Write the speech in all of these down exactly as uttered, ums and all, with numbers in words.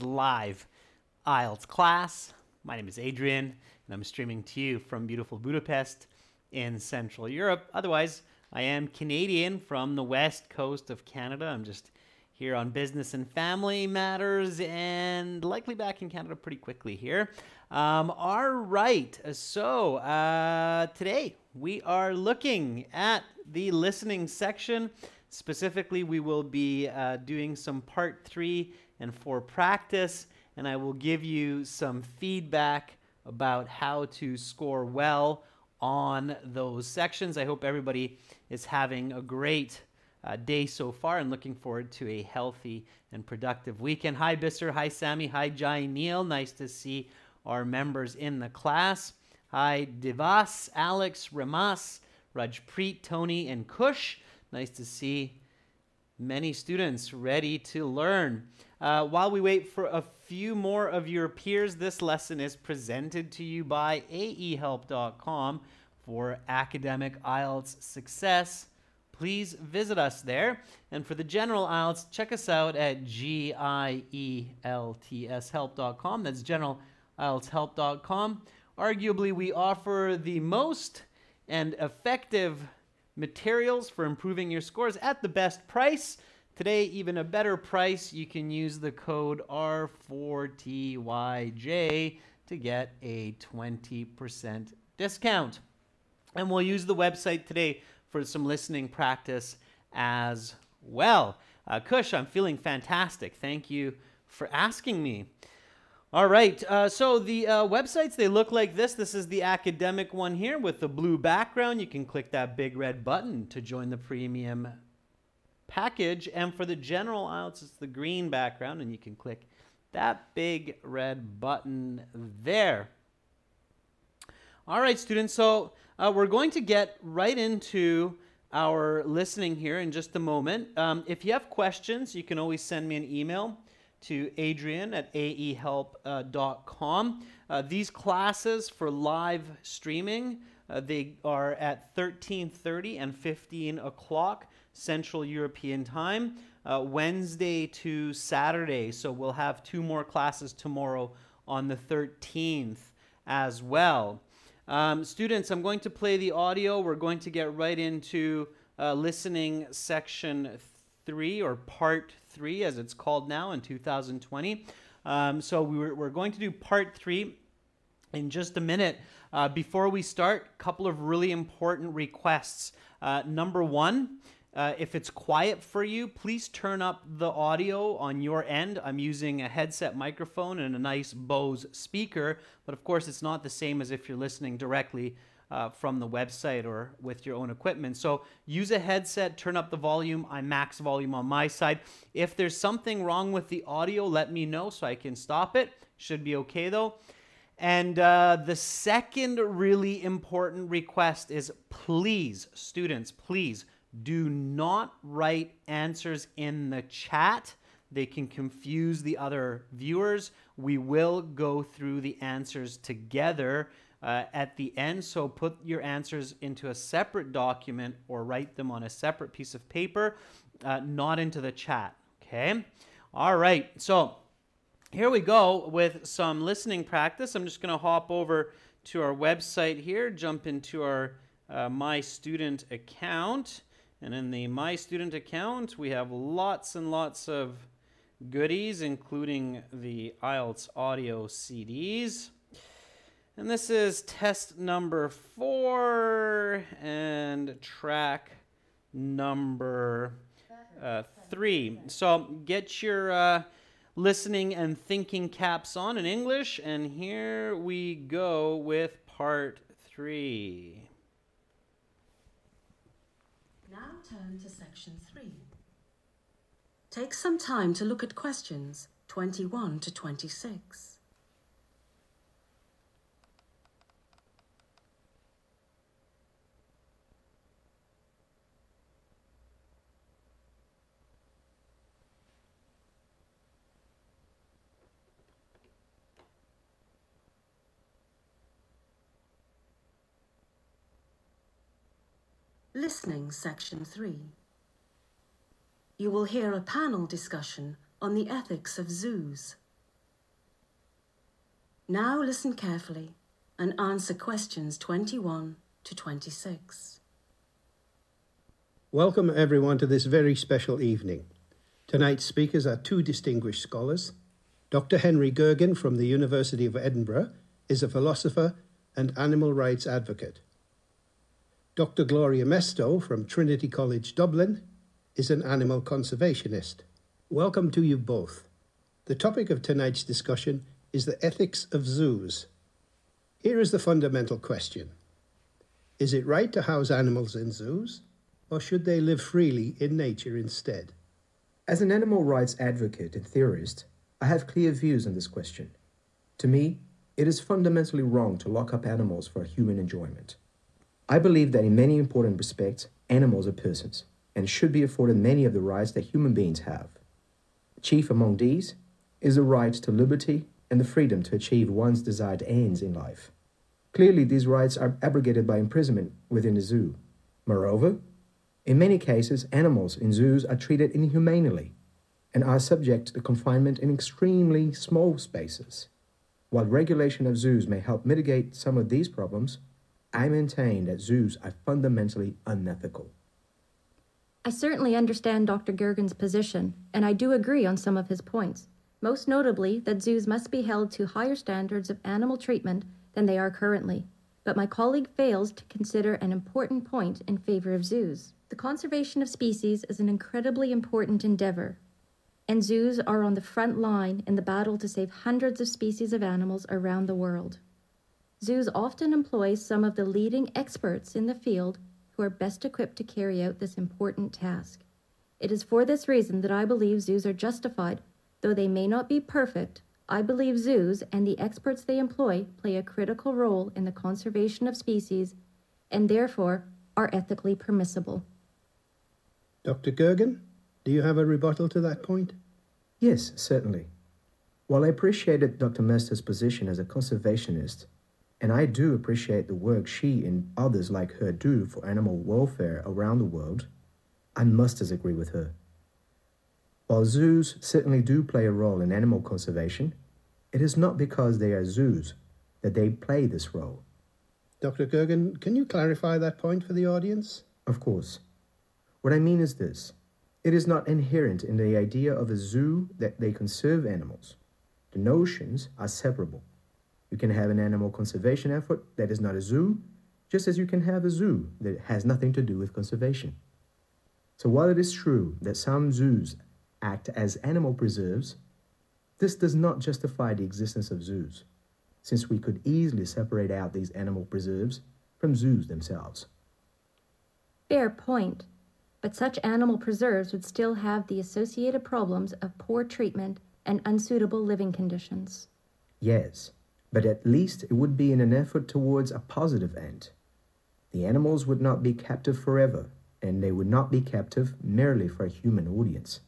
Live I E L T S class. My name is Adrian, and I'm streaming to you from beautiful Budapest in Central Europe. Otherwise, I am Canadian from the west coast of Canada. I'm just here on business and family matters, and likely back in Canada pretty quickly here. Um, all right, so uh, today we are looking at the listening section. Specifically, we will be uh, doing some part three and for practice, and I will give you some feedback about how to score well on those sections. I hope everybody is having a great uh, day so far and looking forward to a healthy and productive weekend. Hi, Bisser. Hi, Sammy. Hi, Jai Neil. Nice to see our members in the class. Hi, Devas, Alex, Ramas, Rajpreet, Tony, and Kush. Nice to see many students ready to learn. Uh, while we wait for a few more of your peers, this lesson is presented to you by A E help dot com for academic I E L T S success. Please visit us there. And for the general I E L T S, check us out at G I E L T S help dot com. That's general I E L T S help dot com. Arguably, we offer the most and effective materials for improving your scores at the best price. Today, even a better price. You can use the code R four T Y J to get a twenty percent discount. And we'll use the website today for some listening practice as well. Uh, Kush, I'm feeling fantastic. Thank you for asking me. All right, uh, so the uh, websites, they look like this. This is the academic one here with the blue background. You can click that big red button to join the premium package, and for the general I E L T S, it's the green background, and you can click that big red button there. All right, students, so uh, we're going to get right into our listening here in just a moment. Um, if you have questions, you can always send me an email to Adrian at A E help dot com. Uh, uh, these classes for live streaming, uh, they are at thirteen thirty and fifteen o'clock. Central European time, uh, Wednesday to Saturday. So we'll have two more classes tomorrow on the thirteenth as well. Um, students, I'm going to play the audio. We're going to get right into uh, listening section three, or part three as it's called now in two thousand twenty. Um, so we were, we're going to do part three in just a minute. Uh, before we start, a couple of really important requests. Uh, number one, Uh, if it's quiet for you, please turn up the audio on your end. I'm using a headset microphone and a nice Bose speaker, but of course it's not the same as if you're listening directly uh, from the website or with your own equipment. So use a headset, turn up the volume. I'm max volume on my side. If there's something wrong with the audio, let me know so I can stop it. Should be okay though. And uh, the second really important request is, please, students, please, do not write answers in the chat. They can confuse the other viewers. We will go through the answers together uh, at the end, so put your answers into a separate document or write them on a separate piece of paper, uh, not into the chat, okay? All right, so here we go with some listening practice. I'm just gonna hop over to our website here, jump into our uh, My Student account. And in the My Student account, we have lots and lots of goodies, including the I E L T S audio C Ds. And this is test number four and track number uh, three. So get your uh, listening and thinking caps on in English. And here we go with part three. Now turn to section three. Take some time to look at questions twenty-one to twenty-six. Listening section three. You will hear a panel discussion on the ethics of zoos Now listen carefully and answer questions twenty-one to twenty-six. Welcome everyone to this very special evening. Tonight's speakers are two distinguished scholars. Doctor Henry Gergen from the University of Edinburgh is a philosopher and animal rights advocate. Doctor Gloria Mesto from Trinity College, Dublin, is an animal conservationist. Welcome to you both. The topic of tonight's discussion is the ethics of zoos. Here is the fundamental question. Is it right to house animals in zoos, or should they live freely in nature instead? As an animal rights advocate and theorist, I have clear views on this question. To me, it is fundamentally wrong to lock up animals for human enjoyment. I believe that in many important respects, animals are persons and should be afforded many of the rights that human beings have. Chief among these is the right to liberty and the freedom to achieve one's desired ends in life. Clearly, these rights are abrogated by imprisonment within a zoo. Moreover, in many cases, animals in zoos are treated inhumanely and are subject to confinement in extremely small spaces. While regulation of zoos may help mitigate some of these problems, I maintain that zoos are fundamentally unethical. I certainly understand Doctor Gergen's position, and I do agree on some of his points, most notably that zoos must be held to higher standards of animal treatment than they are currently. But my colleague fails to consider an important point in favor of zoos. The conservation of species is an incredibly important endeavor, and zoos are on the front line in the battle to save hundreds of species of animals around the world. Zoos often employ some of the leading experts in the field who are best equipped to carry out this important task. It is for this reason that I believe zoos are justified. Though they may not be perfect, I believe zoos and the experts they employ play a critical role in the conservation of species and therefore are ethically permissible. Doctor Gergen? Do you have a rebuttal to that point? Yes, certainly. While I appreciated Doctor Mesto's position as a conservationist, and I do appreciate the work she and others like her do for animal welfare around the world, I must disagree with her. While zoos certainly do play a role in animal conservation, it is not because they are zoos that they play this role. Doctor Gergen, can you clarify that point for the audience? Of course. What I mean is this. It is not inherent in the idea of a zoo that they conserve animals. The notions are separable. You can have an animal conservation effort that is not a zoo, just as you can have a zoo that has nothing to do with conservation. So while it is true that some zoos act as animal preserves, this does not justify the existence of zoos, since we could easily separate out these animal preserves from zoos themselves. Fair point. But such animal preserves would still have the associated problems of poor treatment and unsuitable living conditions. Yes, but at least it would be in an effort towards a positive end. The animals would not be captive forever, and they would not be captive merely for a human audience.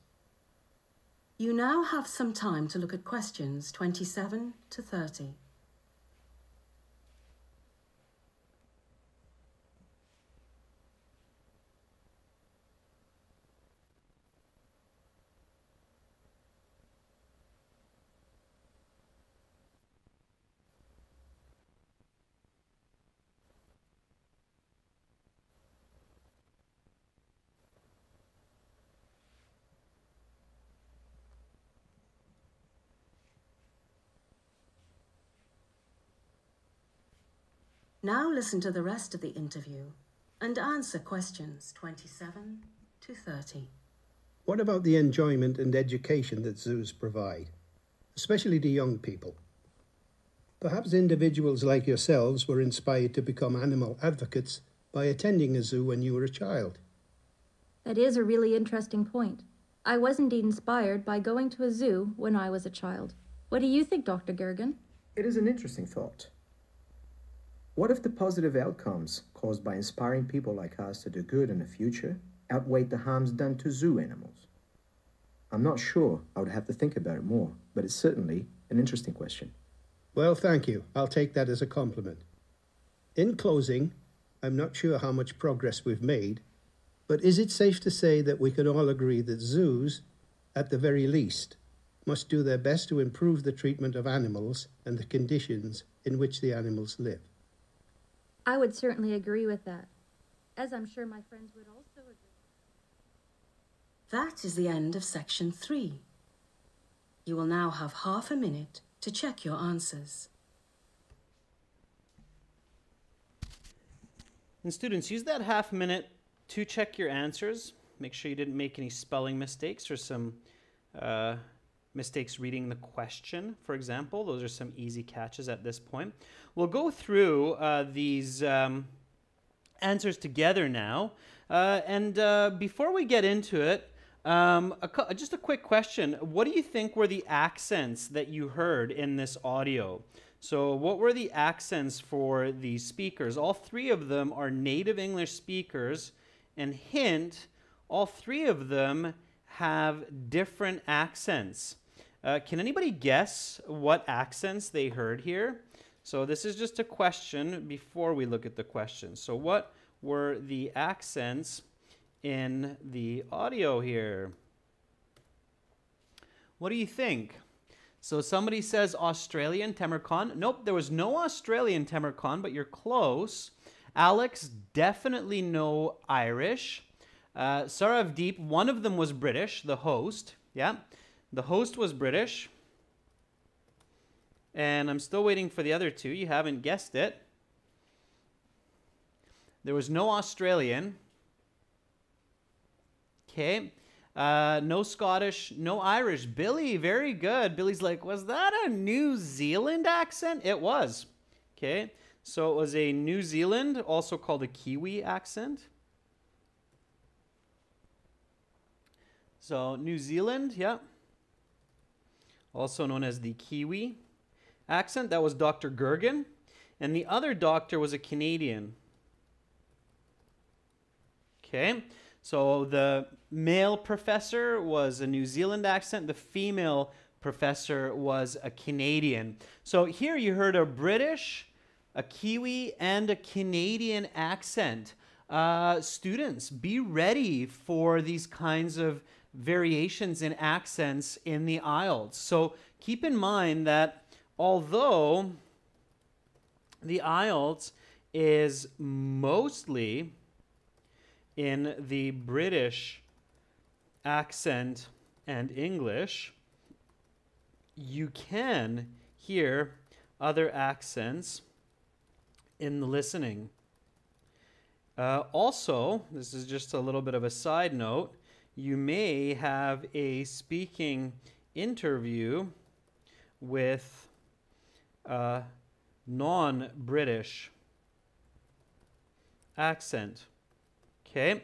You now have some time to look at questions twenty-seven to thirty. Now listen to the rest of the interview and answer questions twenty-seven to thirty. What about the enjoyment and education that zoos provide, especially to young people? Perhaps individuals like yourselves were inspired to become animal advocates by attending a zoo when you were a child. That is a really interesting point. I was indeed inspired by going to a zoo when I was a child. What do you think, Doctor Gergen? It is an interesting thought. What if the positive outcomes caused by inspiring people like us to do good in the future outweigh the harms done to zoo animals? I'm not sure. I would have to think about it more, but it's certainly an interesting question. Well, thank you. I'll take that as a compliment. In closing, I'm not sure how much progress we've made, but is it safe to say that we can all agree that zoos, at the very least, must do their best to improve the treatment of animals and the conditions in which the animals live. I would certainly agree with that, as I'm sure my friends would also agree. That is the end of section three. You will now have half a minute to check your answers. And students, use that half minute to check your answers. Make sure you didn't make any spelling mistakes or some uh, mistakes reading the question, for example. Those are some easy catches at this point. We'll go through uh, these um, answers together now. Uh, and uh, before we get into it, Um, a, just a quick question. What do you think were the accents that you heard in this audio? So what were the accents for the speakers? All three of them are native English speakers, and hint, all three of them have different accents. Uh, can anybody guess what accents they heard here? So this is just a question before we look at the question. So what were the accents in the audio here? What do you think? So somebody says Australian Temercon. Nope, there was no Australian Temercon, but you're close. Alex, definitely no Irish. Uh, Saravdeep, one of them was British, the host. Yeah, the host was British. And I'm still waiting for the other two. You haven't guessed it. There was no Australian. Okay, uh, no Scottish, no Irish. Billy, very good. Billy's like, was that a New Zealand accent? It was. Okay, so it was a New Zealand, also called a Kiwi accent. So New Zealand, yeah. Also known as the Kiwi accent. That was Doctor Gergen. And the other doctor was a Canadian. Okay. So the male professor was a New Zealand accent. The female professor was a Canadian. So here you heard a British, a Kiwi, and a Canadian accent. Uh, students, be ready for these kinds of variations in accents in the I E L T S. So keep in mind that although the I E L T S is mostly in the British accent and English, you can hear other accents in the listening. Uh, also, this is just a little bit of a side note, you may have a speaking interview with a non-British accent. Okay,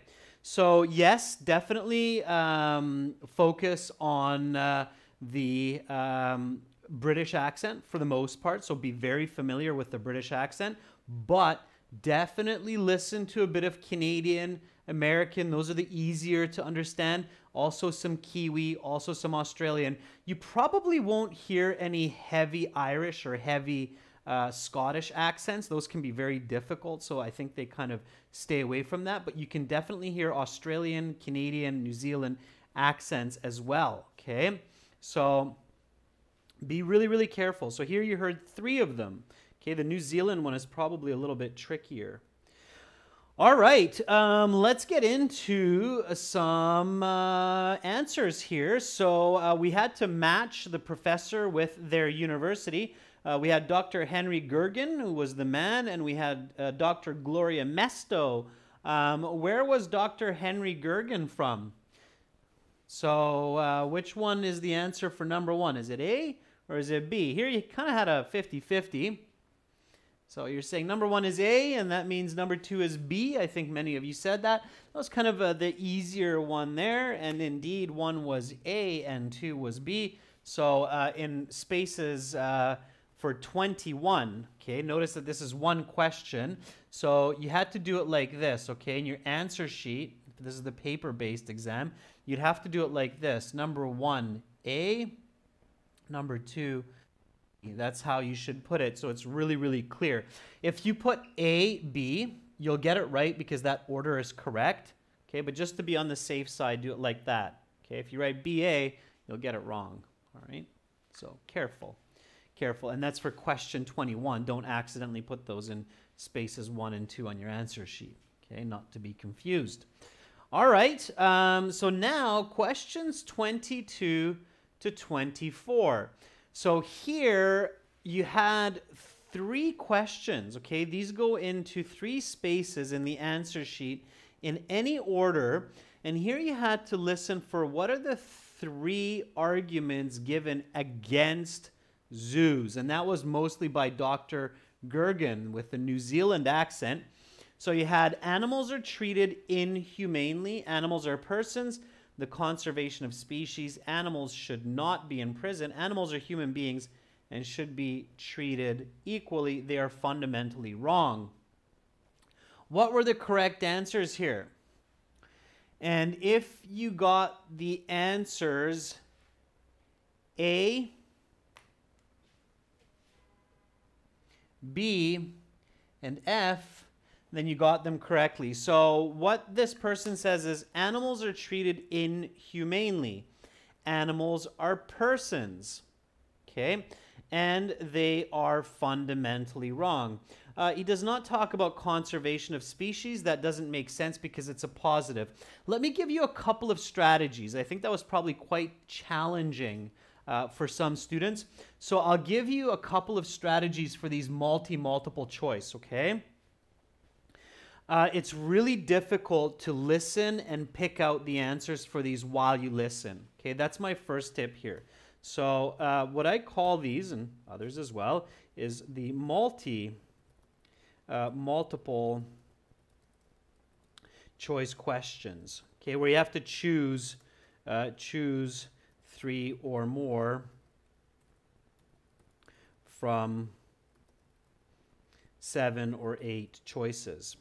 so yes, definitely um, focus on uh, the um, British accent for the most part. So be very familiar with the British accent, but definitely listen to a bit of Canadian, American. Those are the easier to understand. Also some Kiwi, also some Australian. You probably won't hear any heavy Irish or heavy Uh, Scottish accents. Those can be very difficult, so I think they kind of stay away from that, but you can definitely hear Australian, Canadian, New Zealand accents as well. Okay, so be really, really careful. So here you heard three of them. Okay, the New Zealand one is probably a little bit trickier. All right, um, let's get into some uh, answers here. So uh, we had to match the professor with their university. Uh, we had Doctor Henry Gergen, who was the man, and we had uh, Doctor Gloria Mesto. Um, where was Doctor Henry Gergen from? So uh, which one is the answer for number one? Is it A or is it B? Here you kind of had a fifty fifty. So you're saying number one is A, and that means number two is B. I think many of you said that. That was kind of uh, the easier one there, and indeed one was A and two was B. So uh, in spaces... Uh, for twenty-one, okay, notice that this is one question, so you had to do it like this, okay, in your answer sheet. This is the paper-based exam. You'd have to do it like this: number one, A, number two, that's how you should put it, so it's really, really clear. If you put A, B, you'll get it right because that order is correct, okay, but just to be on the safe side, do it like that, okay? If you write B, A, you'll get it wrong, all right? So careful, careful. And that's for question twenty-one. Don't accidentally put those in spaces one and two on your answer sheet, okay? Not to be confused. All right, um, so now questions twenty-two to twenty-four. So here you had three questions, okay? These go into three spaces in the answer sheet in any order. And here you had to listen for what are the three arguments given against zoos. And that was mostly by Doctor Gergen with the New Zealand accent. So you had animals are treated inhumanely, animals are persons, the conservation of species, animals should not be in prison, animals are human beings and should be treated equally, they are fundamentally wrong. What were the correct answers here? And if you got the answers A, B, and F, then you got them correctly. So what this person says is animals are treated inhumanely. Animals are persons, okay? And they are fundamentally wrong. Uh, he does not talk about conservation of species. That doesn't make sense because it's a positive. Let me give you a couple of strategies. I think that was probably quite challenging uh, for some students. So I'll give you a couple of strategies for these multi-multiple choice, okay? Uh, it's really difficult to listen and pick out the answers for these while you listen. Okay, that's my first tip here. So uh, what I call these, and others as well, is the multi, uh, multiple choice questions. Okay, where you have to choose, uh, choose three or more from seven or eight choices.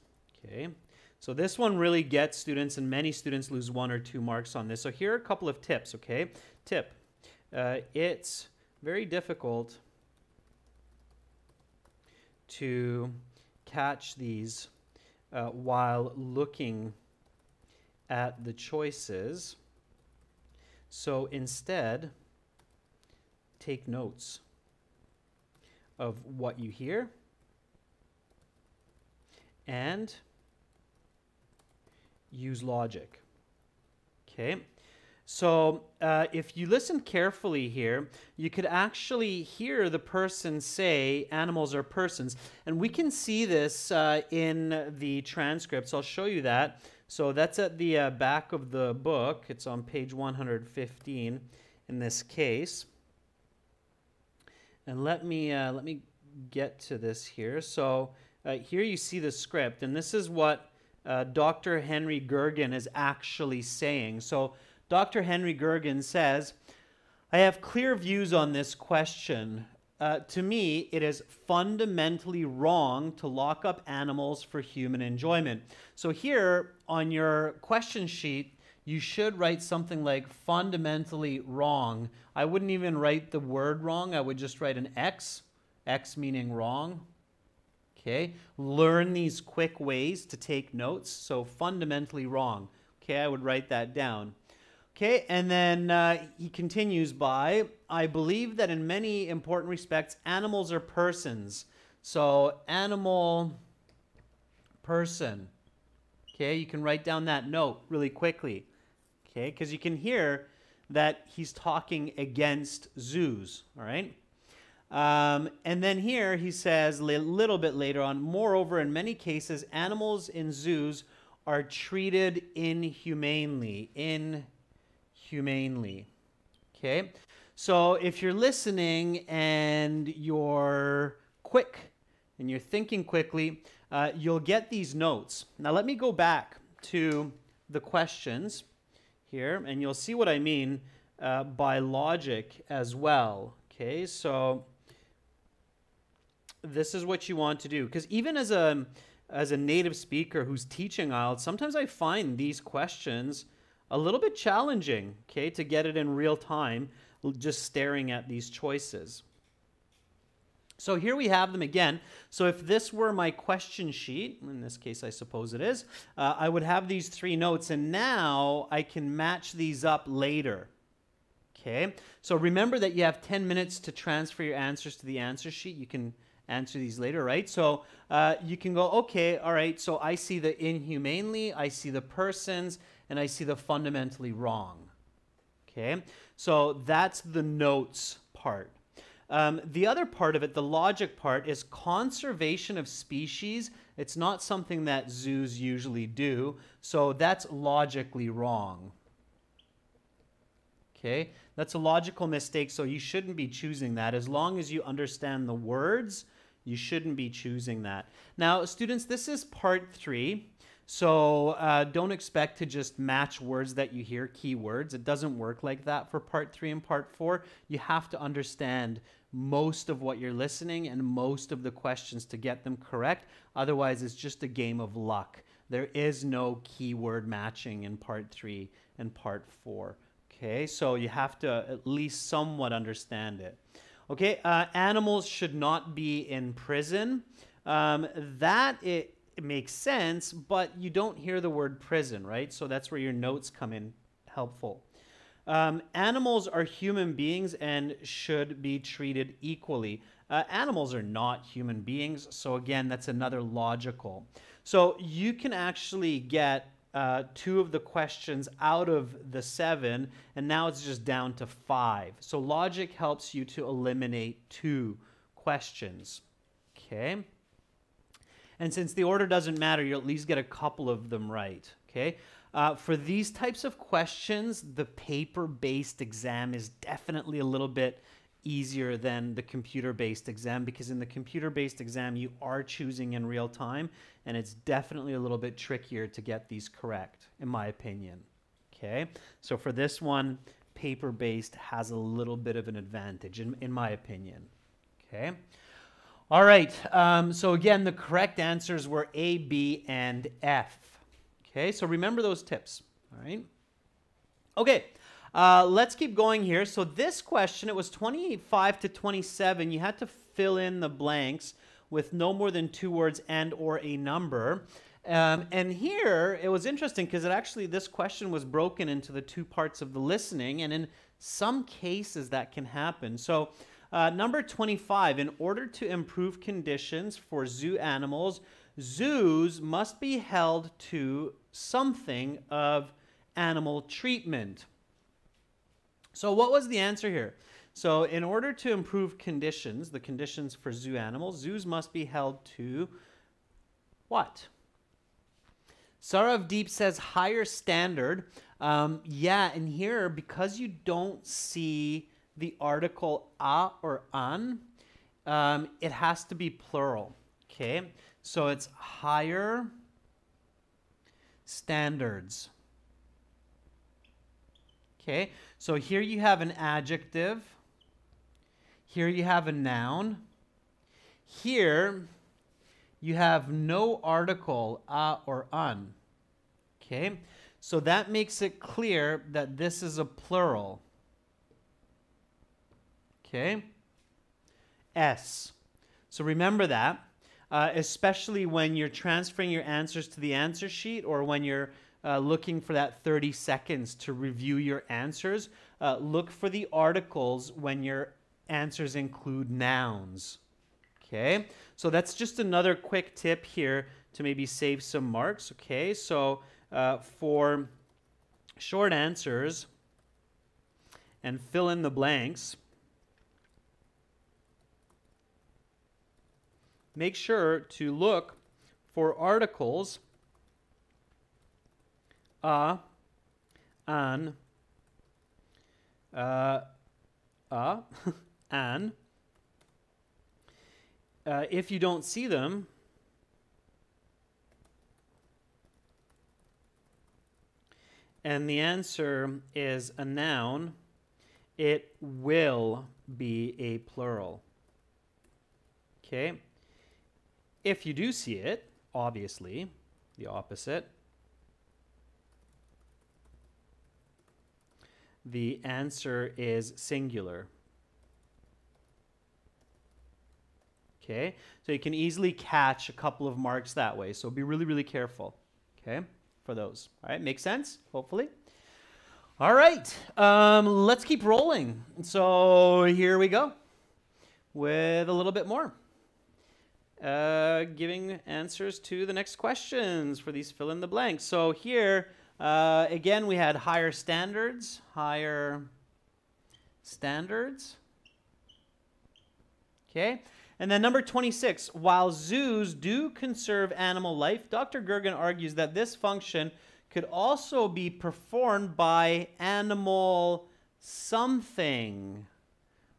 Okay, so this one really gets students, and many students lose one or two marks on this. So here are a couple of tips, okay? Tip, uh, it's very difficult to catch these uh, while looking at the choices. So instead, take notes of what you hear and use logic, okay? So uh, if you listen carefully here, you could actually hear the person say animals are persons. And we can see this uh, in the transcripts. I'll show you that. So that's at the uh, back of the book. It's on page one hundred fifteen in this case. And let me, uh, let me get to this here. So uh, here you see the script, and this is what Uh, Doctor Henry Gergen is actually saying. So Doctor Henry Gergen says, I have clear views on this question. Uh, to me, it is fundamentally wrong to lock up animals for human enjoyment. So here on your question sheet, you should write something like fundamentally wrong. I wouldn't even write the word wrong. I would just write an X, X meaning wrong. Okay, learn these quick ways to take notes. So fundamentally wrong. Okay, I would write that down. Okay, and then uh, he continues by, I believe that in many important respects, animals are persons. So animal, person. Okay, you can write down that note really quickly. Okay, because you can hear that he's talking against zoos, all right? Um, and then here he says a little bit later on, moreover, in many cases, animals in zoos are treated inhumanely, inhumanely, okay? So if you're listening and you're quick and you're thinking quickly, uh, you'll get these notes. Now let me go back to the questions here, and you'll see what I mean uh, by logic as well, okay? So this is what you want to do. Because even as a, as a native speaker who's teaching I E L T S, sometimes I find these questions a little bit challenging, okay, to get it in real time, just staring at these choices. So here we have them again. So if this were my question sheet, in this case I suppose it is, uh, I would have these three notes, and now I can match these up later. Okay, so remember that you have ten minutes to transfer your answers to the answer sheet. You can answer these later, right? So uh, you can go, okay, all right, so I see the inhumanely, I see the persons, and I see the fundamentally wrong. Okay, so that's the notes part. Um, the other part of it, the logic part, is conservation of species. It's not something that zoos usually do, so that's logically wrong. Okay, that's a logical mistake, so you shouldn't be choosing that. As long as you understand the words, you shouldn't be choosing that. Now, students, this is part three, so uh, don't expect to just match words that you hear, keywords. It doesn't work like that for part three and part four. You have to understand most of what you're listening and most of the questions to get them correct. Otherwise, it's just a game of luck. There is no keyword matching in part three and part four. Okay, so you have to at least somewhat understand it. Okay, uh, animals should not be in prison. Um, that it, it makes sense, but you don't hear the word prison, right? So that's where your notes come in helpful. Um, animals are human beings and should be treated equally. Uh, animals are not human beings, so again, that's another logical. So you can actually get Uh, two of the questions out of the seven, and now it's just down to five. So logic helps you to eliminate two questions. Okay? And since the order doesn't matter, you'll at least get a couple of them right. Okay? Uh, for these types of questions, the paper-based exam is definitely a little bit easier than the computer-based exam, because in the computer-based exam you are choosing in real time, and it's definitely a little bit trickier to get these correct, in my opinion. Okay, so for this one, paper-based has a little bit of an advantage, in, in my opinion. Okay, all right, um, so again, the correct answers were A, B, and F. Okay, so remember those tips, all right? Okay. Uh, let's keep going here. So this question, it was twenty-five to twenty-seven. You had to fill in the blanks with no more than two words and or a number. Um, and here, it was interesting because it actually, this question was broken into the two parts of the listening. And in some cases, that can happen. So uh, number twenty-five, in order to improve conditions for zoo animals, zoos must be held to something of animal treatment. So what was the answer here? So in order to improve conditions, the conditions for zoo animals, zoos must be held to what? Saravadeep says higher standard. Um, yeah, and here, because you don't see the article a or an, um, it has to be plural, okay? So it's higher standards. Okay, so here you have an adjective, here you have a noun, here you have no article, a or an. Okay, so that makes it clear that this is a plural. Okay, S. So remember that, uh, especially when you're transferring your answers to the answer sheet or when you're Uh, looking for that thirty seconds to review your answers. Uh, look for the articles when your answers include nouns. Okay, so that's just another quick tip here to maybe save some marks. Okay, so uh, for short answers and fill in the blanks, make sure to look for articles a, an, uh, a, an. Uh, if you don't see them, and the answer is a noun, it will be a plural. Okay? If you do see it, obviously, the opposite, the answer is singular. Okay, so you can easily catch a couple of marks that way. So be really, really careful, okay, for those. All right, makes sense, hopefully. All right, um, let's keep rolling. So here we go with a little bit more. Uh, giving answers to the next questions for these fill in the blanks. So here, uh, again, we had higher standards, higher standards. Okay. And then number twenty-six, while zoos do conserve animal life, Doctor Gergen argues that this function could also be performed by animal something.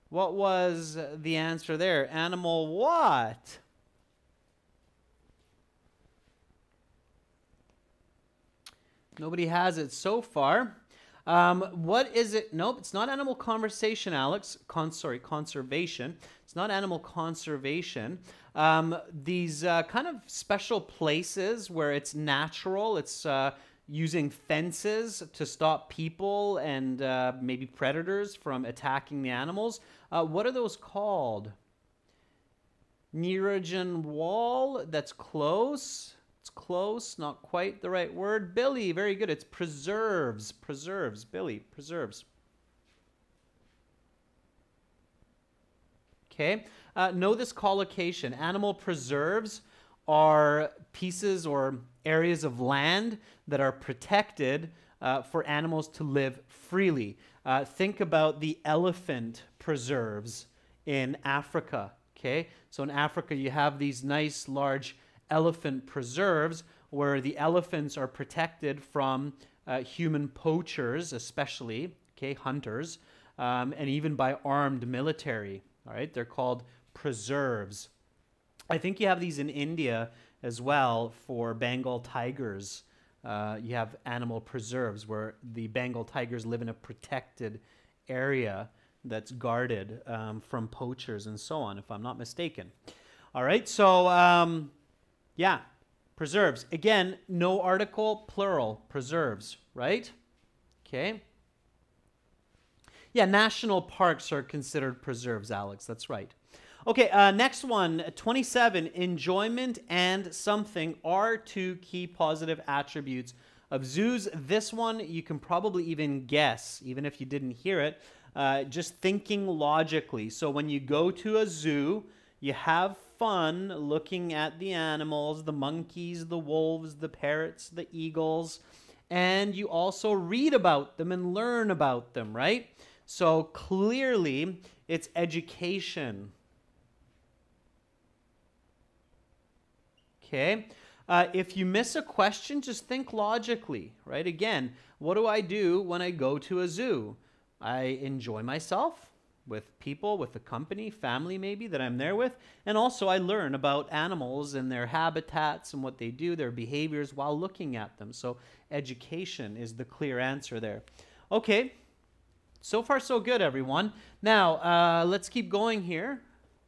What was the answer there? Animal what? Nobody has it so far. Um, what is it? Nope, it's not animal conversation, Alex. Con sorry, conservation. It's not animal conservation. Um, these uh, kind of special places where it's natural, it's uh, using fences to stop people and uh, maybe predators from attacking the animals. Uh, what are those called? Neurogen wall, that's close. It's close, not quite the right word. Billy, very good. It's preserves, preserves, Billy, preserves. Okay, uh, know this collocation. Animal preserves are pieces or areas of land that are protected uh, for animals to live freely. Uh, think about the elephant preserves in Africa, okay? So in Africa, you have these nice large elephant preserves where the elephants are protected from uh, human poachers, especially, okay, hunters, um, and even by armed military, all right? They're called preserves. I think you have these in India as well for Bengal tigers. Uh, you have animal preserves where the Bengal tigers live in a protected area that's guarded um, from poachers and so on, if I'm not mistaken. All right, so... Um, Yeah, preserves. Again, no article, plural, preserves, right? Okay. Yeah, national parks are considered preserves, Alex. That's right. Okay, uh, next one, twenty-seven. Enjoyment and something are two key positive attributes of zoos. This one you can probably even guess, even if you didn't hear it, uh, just thinking logically. So when you go to a zoo, you have fun looking at the animals, the monkeys, the wolves, the parrots, the eagles, and you also read about them and learn about them, right? So clearly it's education. Okay. Uh, if you miss a question, just think logically, right? Again, what do I do when I go to a zoo? I enjoy myself with people, with the company, family maybe that I'm there with. And also I learn about animals and their habitats and what they do, their behaviors while looking at them. So education is the clear answer there. Okay, so far so good, everyone. Now, uh, let's keep going here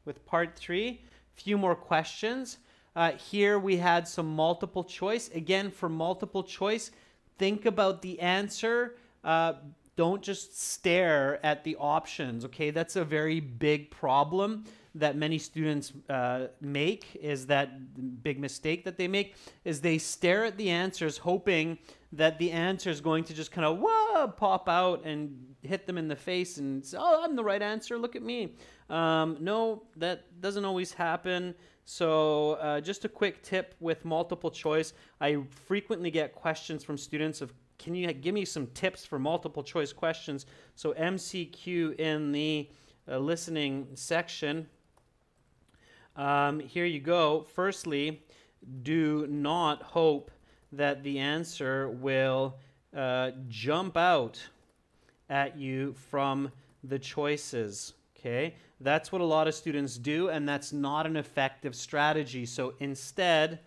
with part three. Few more questions. Uh, here we had some multiple choice. Again, for multiple choice, think about the answer. Uh, Don't just stare at the options, okay? That's a very big problem that many students uh, make, is that big mistake that they make, is they stare at the answers hoping that the answer is going to just kind of, whoa, pop out and hit them in the face and say, oh, I'm the right answer, look at me. Um, no, that doesn't always happen. So uh, just a quick tip with multiple choice. I frequently get questions from students of, can you give me some tips for multiple choice questions? So M C Q in the uh, listening section. Um, here you go. Firstly, do not hope that the answer will uh, jump out at you from the choices. Okay, that's what a lot of students do, and that's not an effective strategy. So instead,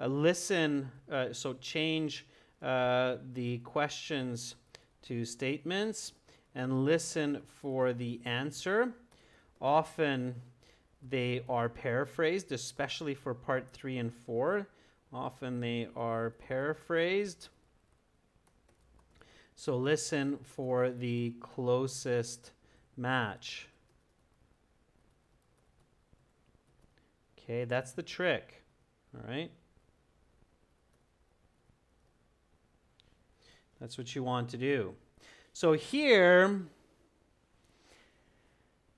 uh, listen. Uh, so change. Uh, the questions to statements and listen for the answer. Often they are paraphrased, especially for part three and four. Often they are paraphrased. So listen for the closest match. Okay, that's the trick. All right. That's what you want to do. So here,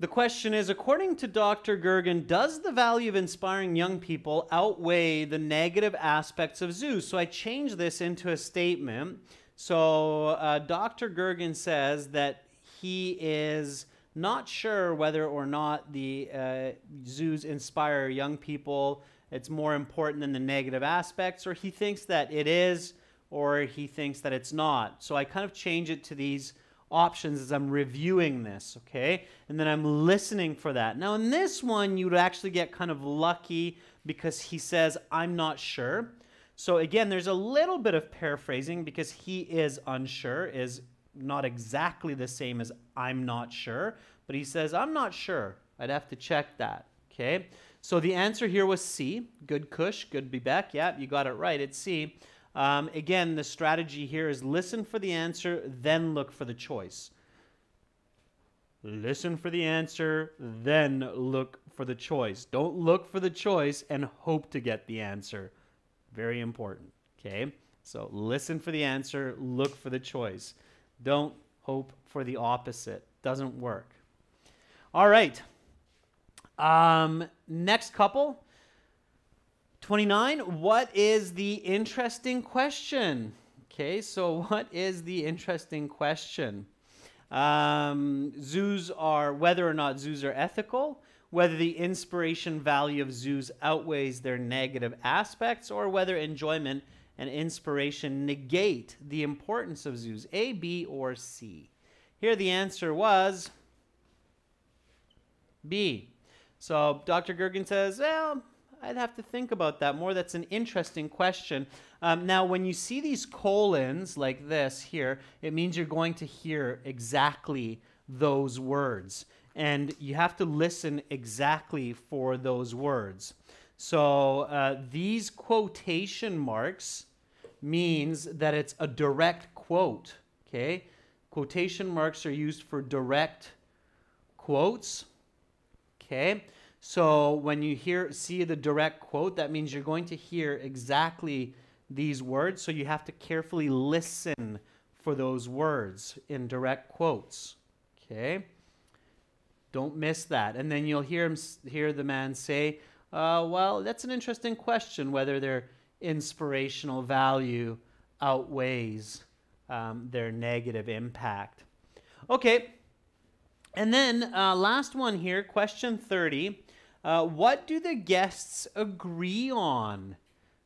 the question is, according to Doctor Gergen, does the value of inspiring young people outweigh the negative aspects of zoos? So I changed this into a statement. So uh, Doctor Gergen says that he is not sure whether or not the uh, zoos inspire young people. It's more important than the negative aspects, or he thinks that it is, or he thinks that it's not. So I kind of change it to these options as I'm reviewing this, okay? And then I'm listening for that. Now in this one, you would actually get kind of lucky because he says, I'm not sure. So again, there's a little bit of paraphrasing because he is unsure is not exactly the same as I'm not sure, but he says, I'm not sure. I'd have to check that, okay? So the answer here was C, good Kush, good be back. Yeah, you got it right, it's C. Um, again, the strategy here is listen for the answer, then look for the choice. Listen for the answer, then look for the choice. Don't look for the choice and hope to get the answer. Very important, okay? So listen for the answer, look for the choice. Don't hope for the opposite. Doesn't work. All right. Um, next couple. twenty-nine, what is the interesting question? Okay, so what is the interesting question? Um, zoos are, whether or not zoos are ethical, whether the inspiration value of zoos outweighs their negative aspects, or whether enjoyment and inspiration negate the importance of zoos, A, B, or C. Here the answer was B. So Doctor Gergen says, well, I'd have to think about that more. That's an interesting question. Um, now, when you see these colons like this here, it means you're going to hear exactly those words. And you have to listen exactly for those words. So uh, these quotation marks means that it's a direct quote, okay? Quotation marks are used for direct quotes, okay? So when you hear, see the direct quote, that means you're going to hear exactly these words. So you have to carefully listen for those words in direct quotes, okay? Don't miss that. And then you'll hear him, hear the man say, uh, well, that's an interesting question, whether their inspirational value outweighs um, their negative impact. Okay. And then uh, last one here, question thirty. Uh, what do the guests agree on?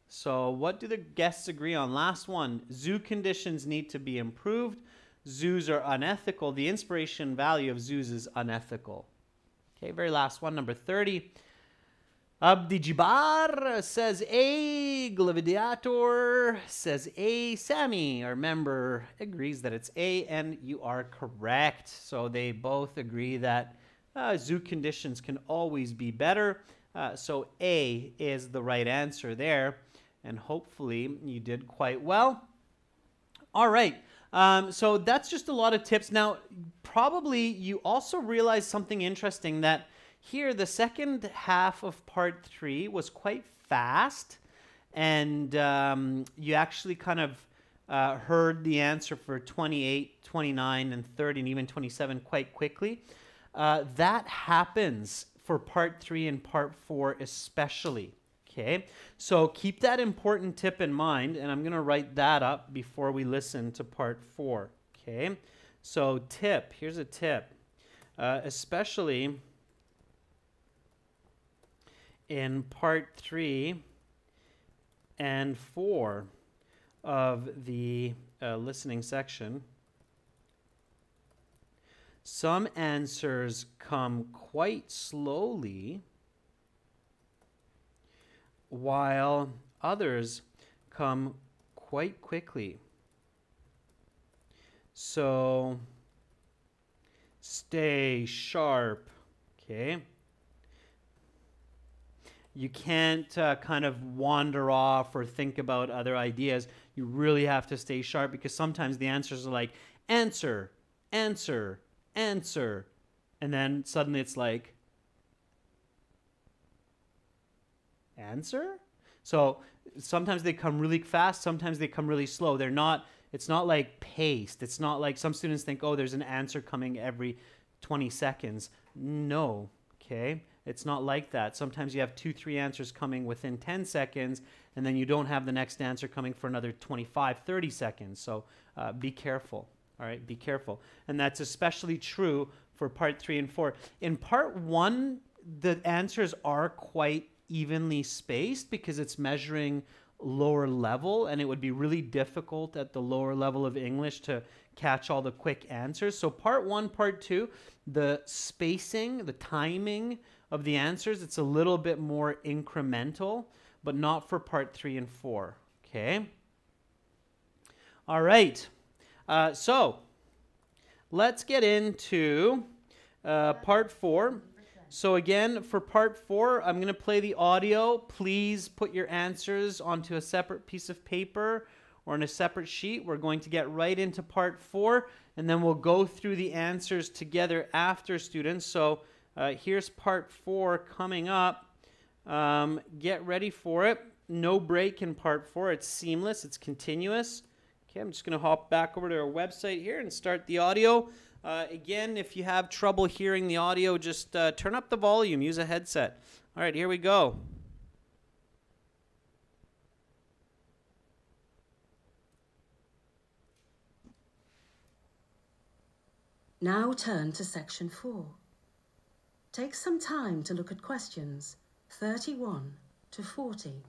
So what do the guests agree on? Last one, zoo conditions need to be improved. Zoos are unethical. The inspiration value of zoos is unethical. Okay, very last one, number thirty. Abdijibar says A. Glavidiator says A. Sammy, our member, agrees that it's A, and you are correct. So they both agree that uh, zoo conditions can always be better. Uh, so A is the right answer there, and hopefully you did quite well. All right. Um, so that's just a lot of tips. Now, probably you also realize something interesting that here, the second half of part three was quite fast, and um, you actually kind of uh, heard the answer for twenty-eight, twenty-nine, and thirty, and even twenty-seven quite quickly. Uh, that happens for part three and part four especially, okay? So keep that important tip in mind, and I'm going to write that up before we listen to part four, okay? So tip, here's a tip, uh, especially in part three and four of the uh, listening section, some answers come quite slowly, while others come quite quickly. So stay sharp, okay? You can't uh, kind of wander off or think about other ideas. You really have to stay sharp because sometimes the answers are like, answer, answer, answer. And then suddenly it's like, answer? So sometimes they come really fast. Sometimes they come really slow. They're not It's not like paste. It's not like some students think, oh, there's an answer coming every twenty seconds. No, okay? It's not like that. Sometimes you have two, three answers coming within ten seconds, and then you don't have the next answer coming for another twenty-five, thirty seconds. So uh, be careful, all right? Be careful. And that's especially true for part three and four. In part one, the answers are quite evenly spaced because it's measuring lower level, and it would be really difficult at the lower level of English to catch all the quick answers. So part one, part two, the spacing, the timing of the answers, it's a little bit more incremental, but not for part three and four, okay? All right, uh, so let's get into uh, part four. So again, for part four, I'm gonna play the audio. Please put your answers onto a separate piece of paper or on a separate sheet. We're going to get right into part four, and then we'll go through the answers together after, students. So uh, here's part four coming up. Um, get ready for it. No break in part four. It's seamless, it's continuous. Okay, I'm just gonna hop back over to our website here and start the audio. Uh, again, if you have trouble hearing the audio, just uh, turn up the volume, use a headset. All right, here we go. Now turn to section four. Take some time to look at questions thirty-one to forty.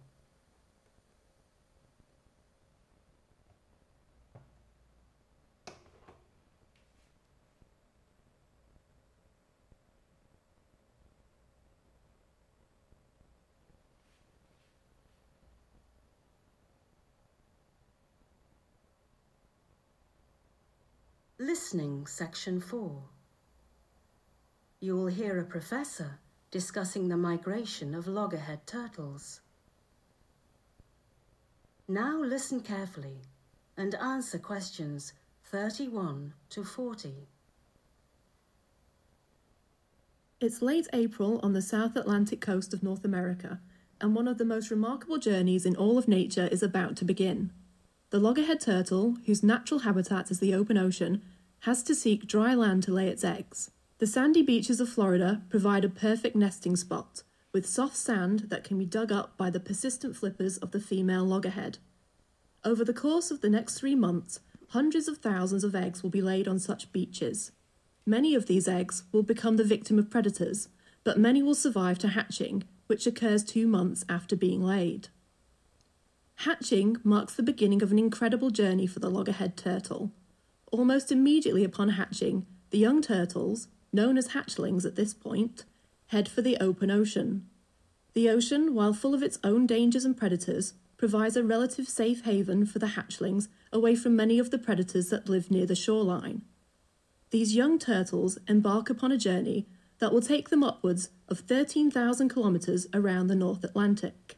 Listening, section four. You will hear a professor discussing the migration of loggerhead turtles. Now listen carefully and answer questions thirty-one to forty. It's late April on the South Atlantic coast of North America, and one of the most remarkable journeys in all of nature is about to begin. The loggerhead turtle, whose natural habitat is the open ocean, has to seek dry land to lay its eggs. The sandy beaches of Florida provide a perfect nesting spot, with soft sand that can be dug up by the persistent flippers of the female loggerhead. Over the course of the next three months, hundreds of thousands of eggs will be laid on such beaches. Many of these eggs will become the victim of predators, but many will survive to hatching, which occurs two months after being laid. Hatching marks the beginning of an incredible journey for the loggerhead turtle. Almost immediately upon hatching, the young turtles, known as hatchlings at this point, head for the open ocean. The ocean, while full of its own dangers and predators, provides a relative safe haven for the hatchlings away from many of the predators that live near the shoreline. These young turtles embark upon a journey that will take them upwards of thirteen thousand kilometers around the North Atlantic.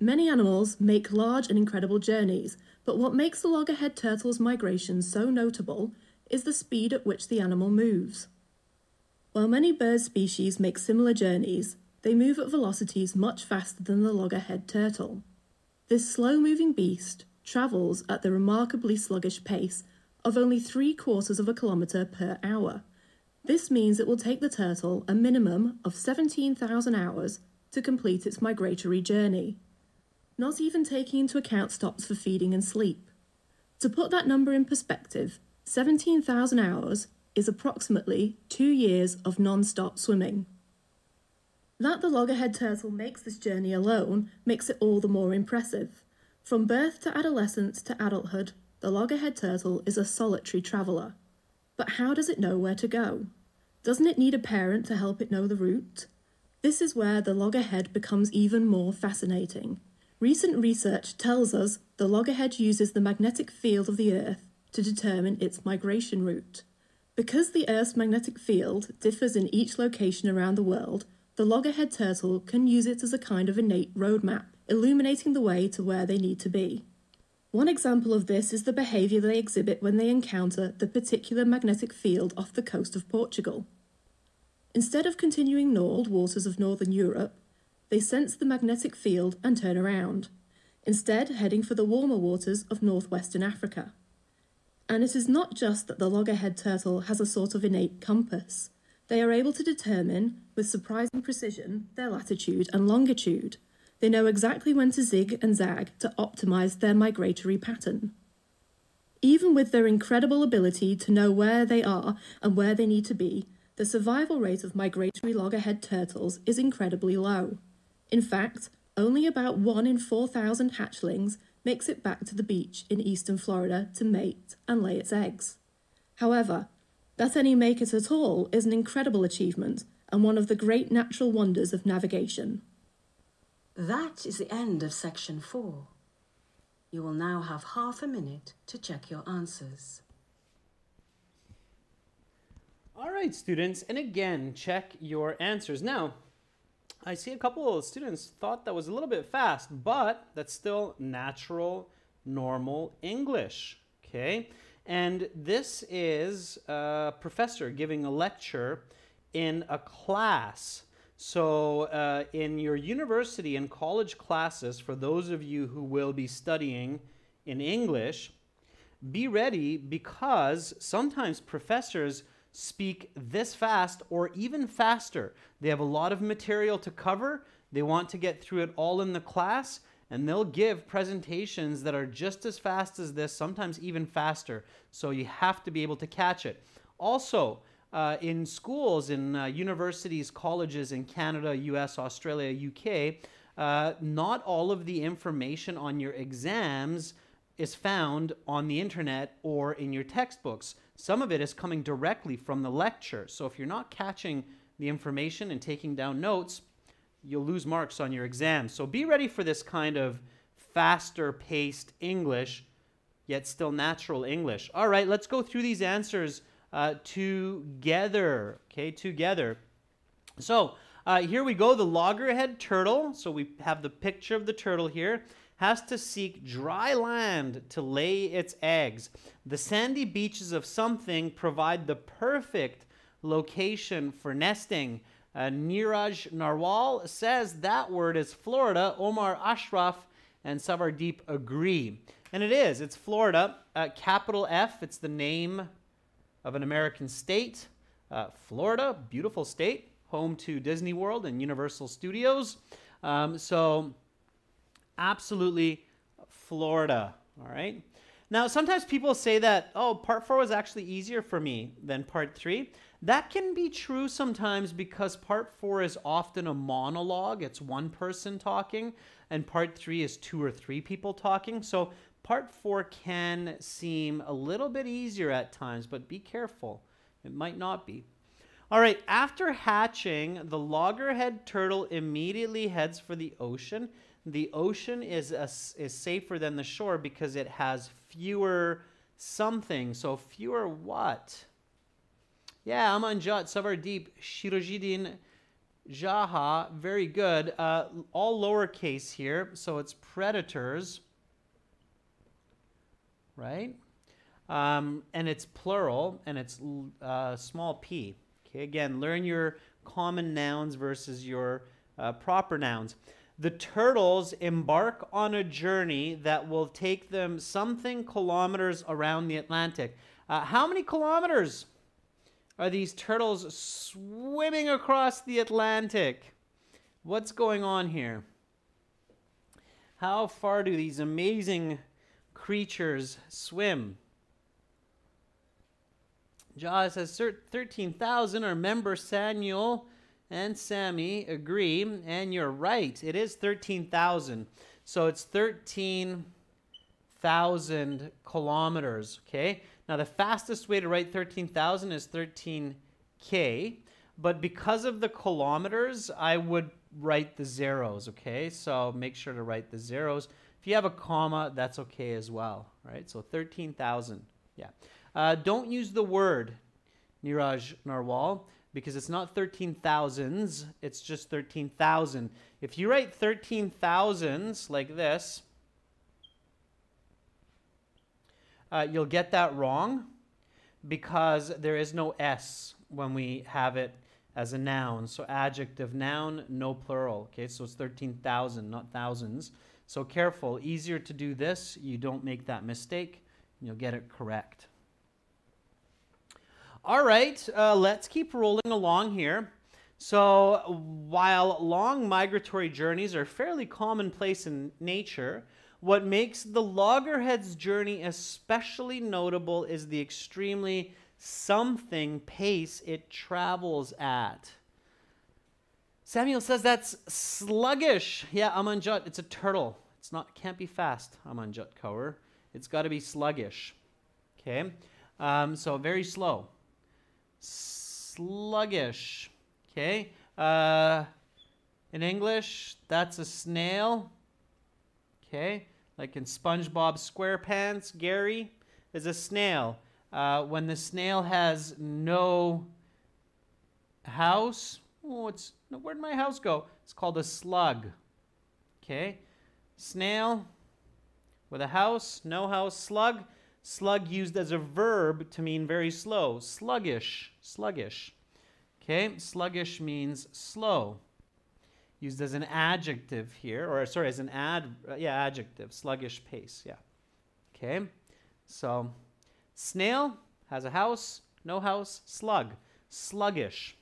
Many animals make large and incredible journeys, but what makes the loggerhead turtle's migration so notable is the speed at which the animal moves. While many bird species make similar journeys, they move at velocities much faster than the loggerhead turtle. This slow-moving beast travels at the remarkably sluggish pace of only three quarters of a kilometre per hour. This means it will take the turtle a minimum of seventeen thousand hours to complete its migratory journey, not even taking into account stops for feeding and sleep. To put that number in perspective, seventeen thousand hours is approximately two years of non-stop swimming. That the loggerhead turtle makes this journey alone makes it all the more impressive. From birth to adolescence to adulthood, the loggerhead turtle is a solitary traveller. But how does it know where to go? Doesn't it need a parent to help it know the route? This is where the loggerhead becomes even more fascinating. Recent research tells us the loggerhead uses the magnetic field of the Earth to determine its migration route. Because the Earth's magnetic field differs in each location around the world, the loggerhead turtle can use it as a kind of innate roadmap, illuminating the way to where they need to be. One example of this is the behaviour they exhibit when they encounter the particular magnetic field off the coast of Portugal. Instead of continuing north waters of northern Europe, they sense the magnetic field and turn around. instead heading for the warmer waters of northwestern Africa. And it is not just that the loggerhead turtle has a sort of innate compass. They are able to determine, with surprising precision, their latitude and longitude. They know exactly when to zig and zag to optimize their migratory pattern. Even with their incredible ability to know where they are and where they need to be, the survival rate of migratory loggerhead turtles is incredibly low. In fact, only about one in four thousand hatchlings makes it back to the beach in eastern Florida to mate and lay its eggs. However, that any make it at all is an incredible achievement and one of the great natural wonders of navigation. That is the end of section four. You will now have half a minute to check your answers. All right, students, and again, check your answers. Now, I see a couple of students thought that was a little bit fast, but that's still natural, normal English, okay? And this is a professor giving a lecture in a class. So uh, in your university and college classes, for those of you who will be studying in English, be ready, because sometimes professors speak this fast or even faster. They have a lot of material to cover. They want to get through it all in the class, and they'll give presentations that are just as fast as this, sometimes even faster. So you have to be able to catch it. Also, Uh, in schools, in uh, universities, colleges in Canada, U S, Australia, U K, uh, not all of the information on your exams is found on the internet or in your textbooks. Some of it is coming directly from the lecture. So if you're not catching the information and taking down notes, you'll lose marks on your exams. So be ready for this kind of faster-paced English, yet still natural English. All right, let's go through these answers Uh, together, okay, together. So uh, here we go, the loggerhead turtle, so we have the picture of the turtle here, has to seek dry land to lay its eggs. The sandy beaches of something provide the perfect location for nesting. Uh, Niraj Narwal says that word is Florida. Omar Ashraf and Savardeep agree. And it is, it's Florida, uh, capital F, it's the name of an American state, uh, Florida, beautiful state, home to Disney World and Universal Studios. Um, so absolutely Florida, all right? Now, sometimes people say that, oh, part four was actually easier for me than part three. That can be true sometimes, because part four is often a monologue. It's one person talking, and part three is two or three people talking. So part four can seem a little bit easier at times, but be careful. It might not be. All right, after hatching, the loggerhead turtle immediately heads for the ocean. The ocean is, a, is safer than the shore because it has fewer something. So fewer what? Yeah, Amanjot, Savardeep, Shirojidin, Jaha, very good. Uh, all lowercase here, so it's predators. Right? Um, and it's plural, and it's uh, small p. Okay, again, learn your common nouns versus your uh, proper nouns. The turtles embark on a journey that will take them something kilometers around the Atlantic. Uh, how many kilometers are these turtles swimming across the Atlantic? What's going on here? How far do these amazing creatures swim? Jaha says thirteen thousand. Our member Samuel and Sammy agree, and you're right. It is thirteen thousand. So it's thirteen thousand kilometers, okay? Now, the fastest way to write thirteen thousand is thirteen K, but because of the kilometers, I would write the zeros, okay? So make sure to write the zeros. If you have a comma, that's okay as well, right? So thirteen thousand, yeah. Uh, don't use the word, Niraj Narwal, because it's not thirteen thousands, it's just thirteen thousand. If you write thirteen thousands like this, uh, you'll get that wrong, because there is no S when we have it as a noun. So adjective, noun, no plural, okay? So it's thirteen thousand, not thousands. So careful, easier to do this. You don't make that mistake. You'll get it correct. All right, uh, let's keep rolling along here. So while long migratory journeys are fairly commonplace in nature, what makes the loggerhead's journey especially notable is the extremely something pace it travels at. Samuel says that's sluggish. Yeah, Amanjot, it's a turtle. It's not, can't be fast, Amanjot Kaur. It's got to be sluggish. Okay, um, so very slow. Sluggish. Okay, uh, in English, that's a snail. Okay, like in SpongeBob SquarePants, Gary is a snail. Uh, when the snail has no house, oh, it's, where'd my house go? It's called a slug. Okay, snail with a house, no house, slug. Slug used as a verb to mean very slow, sluggish, sluggish. Okay, sluggish means slow. Used as an adjective here, or sorry, as an ad, yeah, adjective, sluggish pace, yeah. Okay, so snail has a house, no house, slug, sluggish.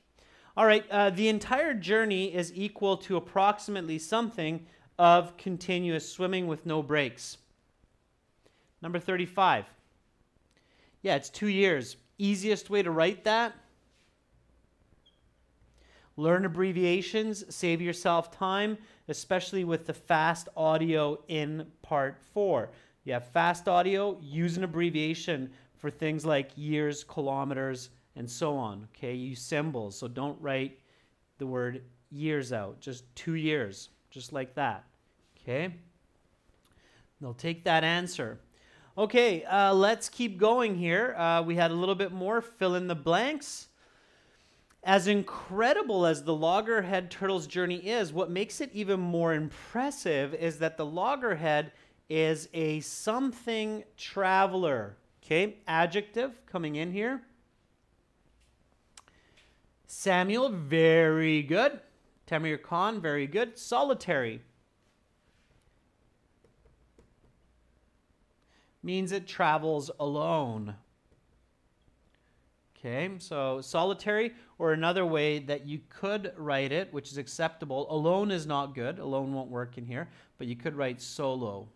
All right, uh, the entire journey is equal to approximately something of continuous swimming with no breaks. Number thirty-five. Yeah, it's two years. Easiest way to write that? Learn abbreviations, save yourself time, especially with the fast audio in part four. You have fast audio, use an abbreviation for things like years, kilometers, and so on. Okay, use symbols, so don't write the word years out, just two years, just like that. Okay, they'll take that answer. Okay, uh, let's keep going here. Uh, we had a little bit more fill in the blanks. As incredible as the loggerhead turtle's journey is, what makes it even more impressive is that the loggerhead is a something traveler. Okay, adjective coming in here. Samuel, very good. Tamir Khan, very good. Solitary. Means it travels alone. Okay, so solitary, or another way that you could write it, which is acceptable. Alone is not good. Alone won't work in here, but you could write solo.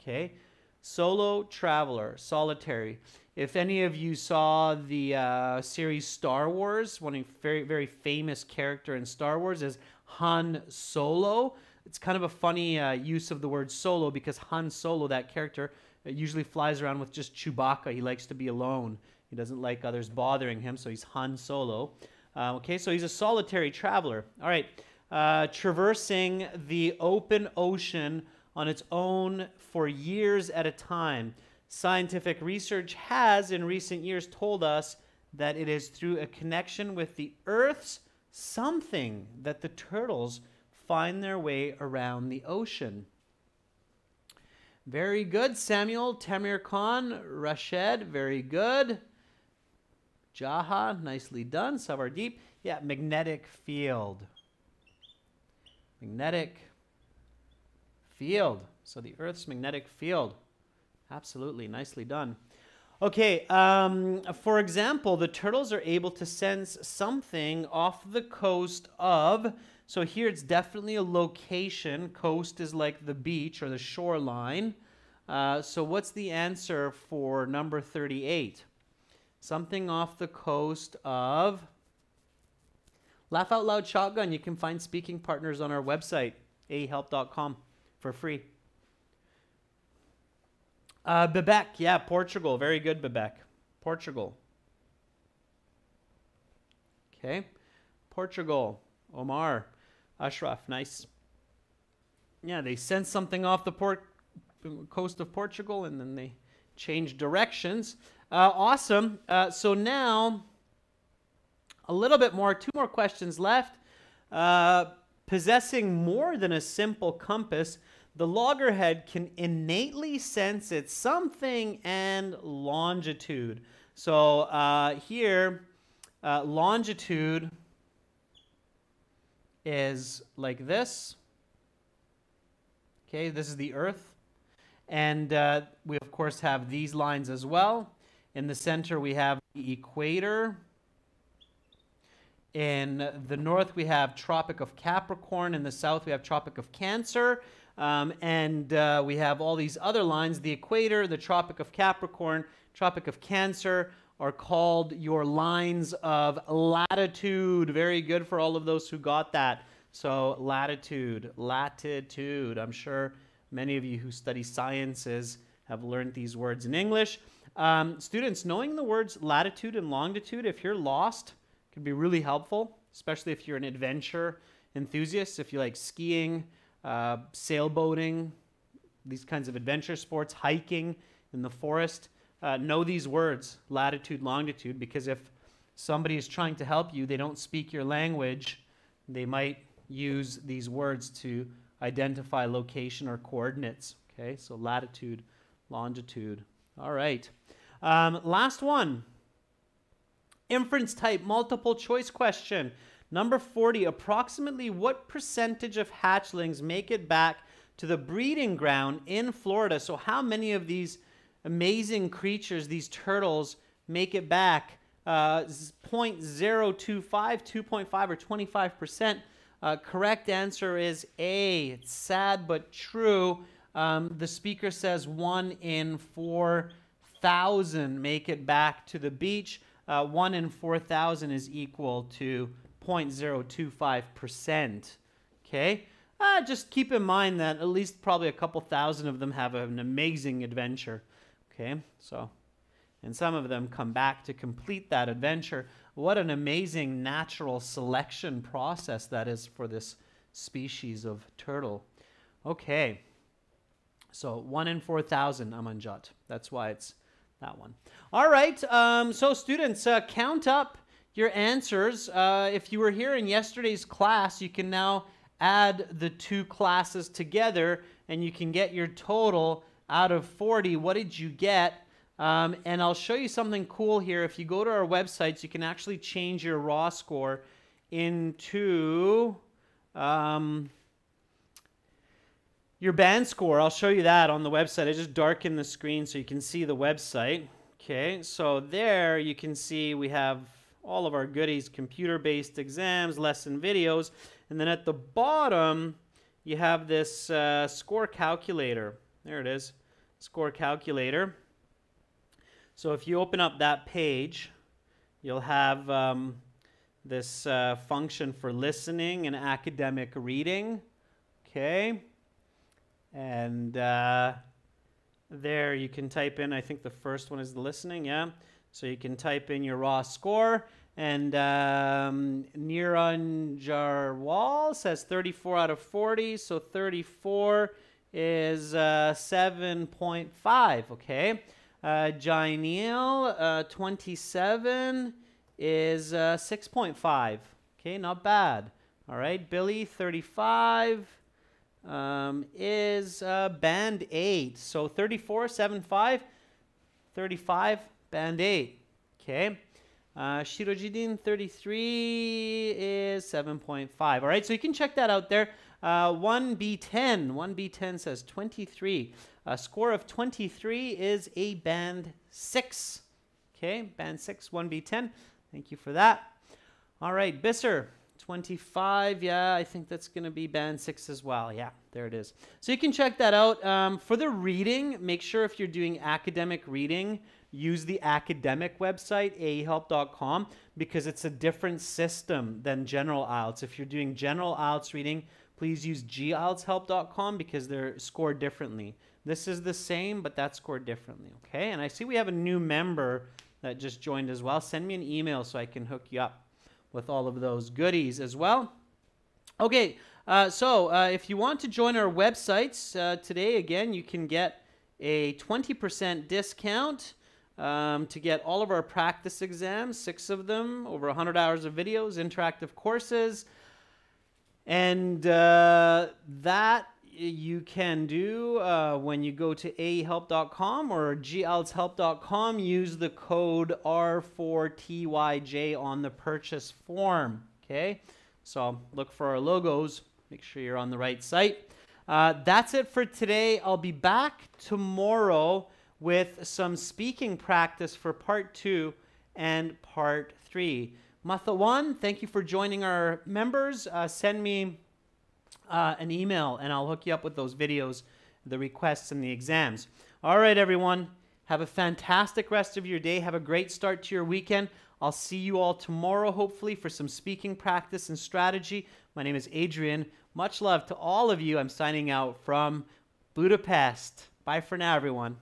Okay, solo traveler, solitary. If any of you saw the uh, series Star Wars, one very, very famous character in Star Wars is Han Solo. It's kind of a funny uh, use of the word solo because Han Solo, that character, usually flies around with just Chewbacca. He likes to be alone. He doesn't like others bothering him, so he's Han Solo. Uh, okay, so he's a solitary traveler. All right, uh, traversing the open ocean on its own for years at a time. Scientific research has, in recent years, told us that it is through a connection with the Earth's something that the turtles find their way around the ocean. Very good, Samuel, Tamir Khan, Rashed, very good. Jaha, nicely done. Savardeep, yeah, magnetic field. Magnetic field. So the Earth's magnetic field. Absolutely, nicely done. Okay, um, for example, the turtles are able to sense something off the coast of, so here it's definitely a location. Coast is like the beach or the shoreline. Uh, so what's the answer for number thirty-eight? Something off the coast of... Laugh Out Loud Shotgun. You can find speaking partners on our website, A help dot com, for free. Uh, Bebek. Yeah, Portugal. Very good, Bebek. Portugal. Okay. Portugal. Omar. Ashraf, nice. Yeah, they sent something off the port coast of Portugal, and then they changed directions. Uh, awesome. Uh, so now, a little bit more, two more questions left. Uh, possessing more than a simple compass, the loggerhead can innately sense its something and longitude. So uh, here, uh, longitude is like this, Okay, this is the Earth. And uh, we, of course, have these lines as well. In the center, we have the equator. In the north, we have Tropic of Capricorn. In the south, we have Tropic of Cancer. Um, and uh, we have all these other lines. The equator, the Tropic of Capricorn, Tropic of Cancer are called your lines of latitude. Very good for all of those who got that. So latitude, latitude. I'm sure many of you who study sciences have learned these words in English. Um, students, knowing the words latitude and longitude, if you're lost, could be really helpful, especially if you're an adventure enthusiast, if you like skiing, uh, sailboating, these kinds of adventure sports, hiking in the forest. Uh, know these words, latitude, longitude, because if somebody is trying to help you, they don't speak your language, they might use these words to identify location or coordinates. Okay, so latitude, longitude. All right. Um, last one. Inference type multiple choice question. Number forty, approximately what percentage of hatchlings make it back to the breeding ground in Florida? So how many of these amazing creatures, these turtles, make it back? Uh, zero point zero two five, two point five, or twenty-five percent. Uh, correct answer is A. It's sad but true. Um, the speaker says one in four thousand make it back to the beach. Uh, one in four thousand is equal to zero point zero two five percent. Okay? Uh, just keep in mind that at least probably a couple thousand of them have an amazing adventure. Okay? So, and some of them come back to complete that adventure. What an amazing natural selection process that is for this species of turtle. Okay, so one in four thousand, Amanjot. That's why it's that one. All right, um, so students, uh, count up your answers. Uh, if you were here in yesterday's class, you can now add the two classes together, and you can get your total out of forty. What did you get? Um, and I'll show you something cool here. If you go to our websites, you can actually change your raw score into um, your band score. I'll show you that on the website. I just darkened the screen so you can see the website. Okay, so there you can see we have all of our goodies, computer-based exams, lesson videos. And then at the bottom, you have this uh, score calculator. There it is, score calculator. So if you open up that page, you'll have um, this uh, function for listening and academic reading. Okay. And uh, there you can type in, I think the first one is the listening, yeah. So you can type in your raw score. And um, Niranjarwal says thirty-four out of forty. So thirty-four is uh, seven point five, okay. Uh, Jainil, uh, twenty-seven is uh, six point five. Okay, not bad. All right, Billy, thirty-five um, is uh, band eight. So thirty-four, seven point five, thirty-five, band eight. Okay, uh, Shirojidin, thirty-three is seven point five. All right, so you can check that out there. Uh, one B ten, one B ten says twenty-three. A score of twenty-three is a band six. Okay, band six, one B ten. Thank you for that. All right, Bisser, twenty-five. Yeah, I think that's going to be band six as well. Yeah, there it is. So you can check that out. Um, for the reading, make sure if you're doing academic reading, use the academic website, A E help dot com, because it's a different system than general I E L T S. If you're doing general I E L T S reading, please use G I E L T S help dot com because they're scored differently. This is the same, but that's scored differently, okay? And I see we have a new member that just joined as well. Send me an email so I can hook you up with all of those goodies as well. Okay, uh, so uh, if you want to join our websites uh, today, again, you can get a twenty percent discount um, to get all of our practice exams, six of them, over one hundred hours of videos, interactive courses, and uh, that you can do uh, when you go to A E help dot com or G I E L T S help dot com. Use the code R four T Y J on the purchase form. Okay, so look for our logos. Make sure you're on the right site. Uh, that's it for today. I'll be back tomorrow with some speaking practice for part two and part three. Mathawan, thank you for joining our members. Uh, send me uh, an email and I'll hook you up with those videos, the requests and the exams. All right, everyone, have a fantastic rest of your day. Have a great start to your weekend. I'll see you all tomorrow, hopefully, for some speaking practice and strategy. My name is Adrian. Much love to all of you. I'm signing out from Budapest. Bye for now, everyone.